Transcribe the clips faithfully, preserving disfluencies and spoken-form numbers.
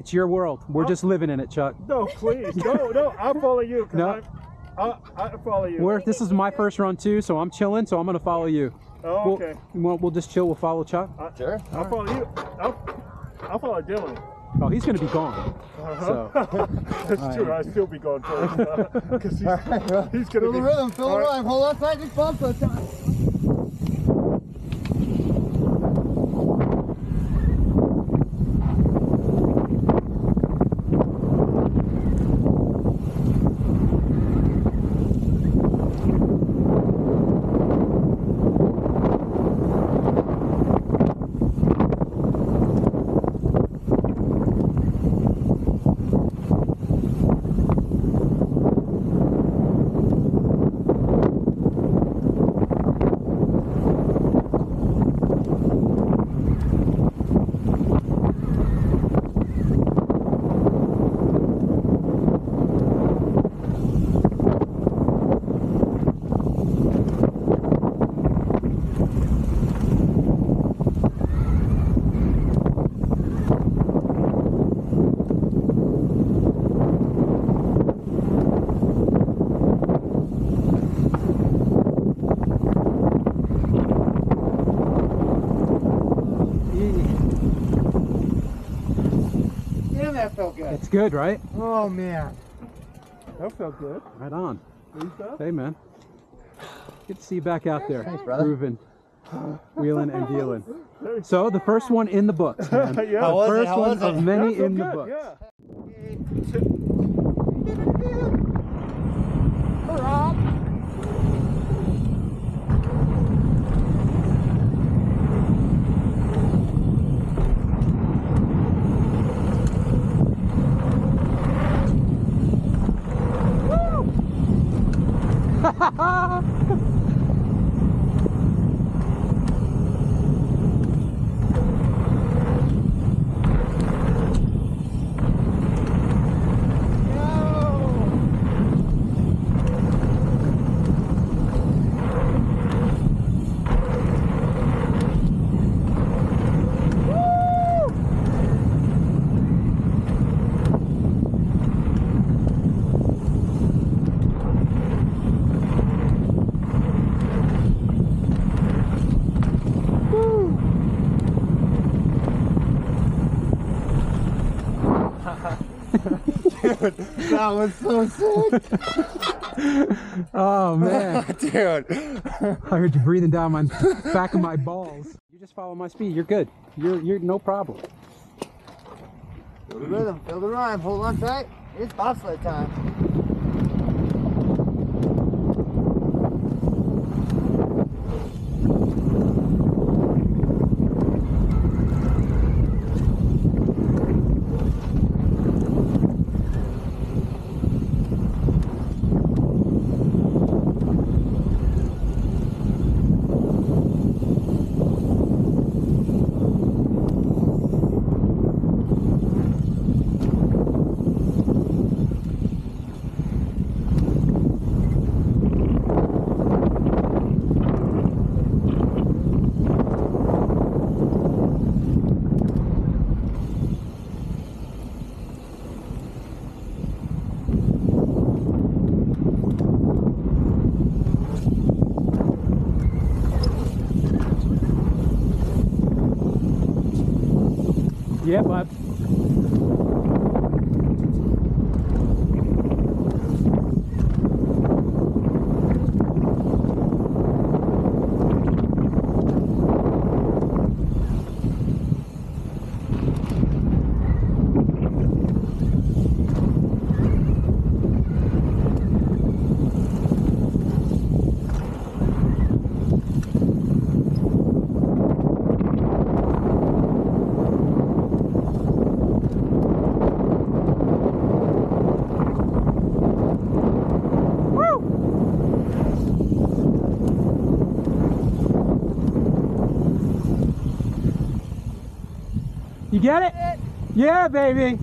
It's your world. We're I'll, just living in it, Chuck. No, please. No, no. I'll follow you. No. I, I follow you. We're, this is my first run too, so I'm chilling. So I'm gonna follow you. Oh, okay. We'll, we'll just chill. We'll follow Chuck. Uh, sure. I'll right. follow you. I'll, I'll follow Dylan. Oh, he's gonna be gone. Uh-huh. So. That's all true. Right. I'll still be gone first because he's, right. he's gonna feel be. The rhythm. Feel the right. rhythm. Hold on tight. Just bump that time. That felt good. It's good, right? Oh man, that felt good. Right on. Hey man, good to see you back out there. Thanks, brother. Grooving, wheeling and dealing. So the first one in the books, man. Yeah. The first one of many in the books. Yeah. Dude, that was so sick. Oh man. Dude. I heard you breathing down my back of my balls. You just follow my speed. You're good. You're you're no problem. Feel the rhythm, feel the rhyme, hold on tight. It's bobsled time. Yeah, bud. You get it? it? Yeah, baby.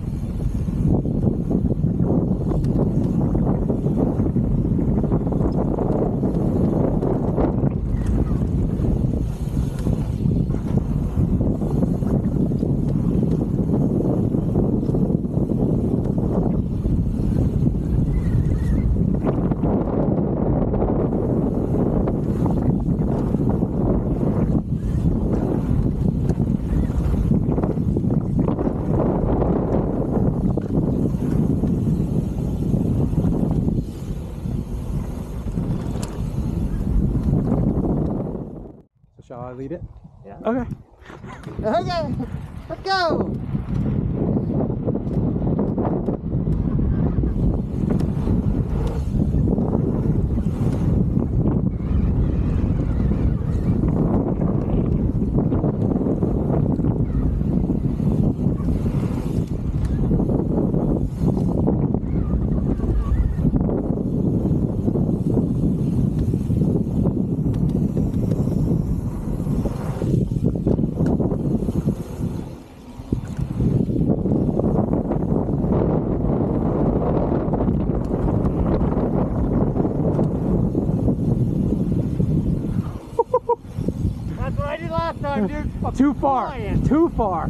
I lead it? Yeah. Okay. Okay, let's go! Dude, too far, flying. Too far.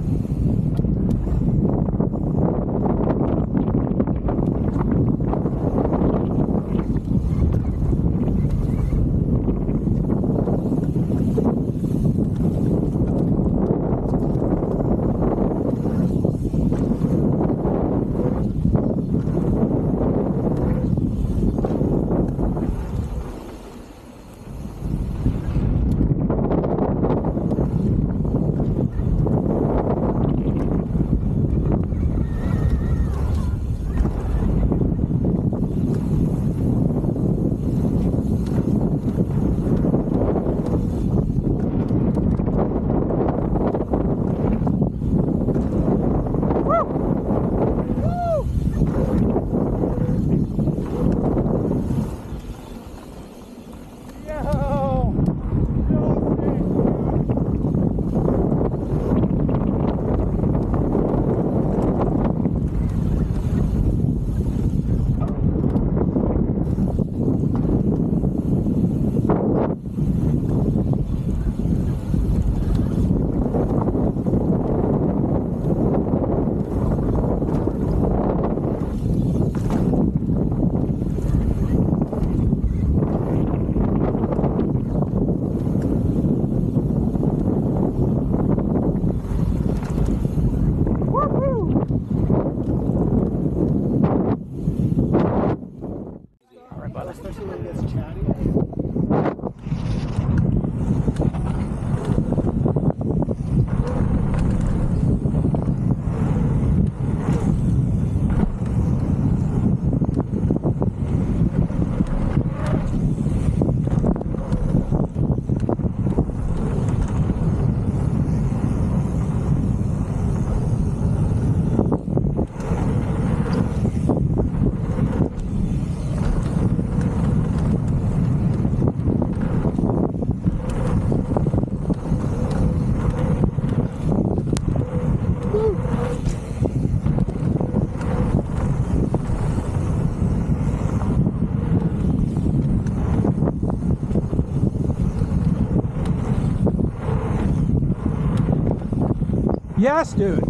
Yes, dude.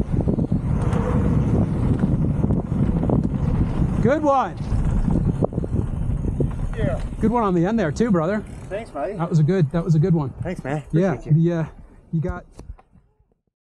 Good one. Yeah. Good one on the end there too, brother. Thanks, buddy. That was a good. That was a good one. Thanks, man. Yeah. Appreciate you. Yeah. You got.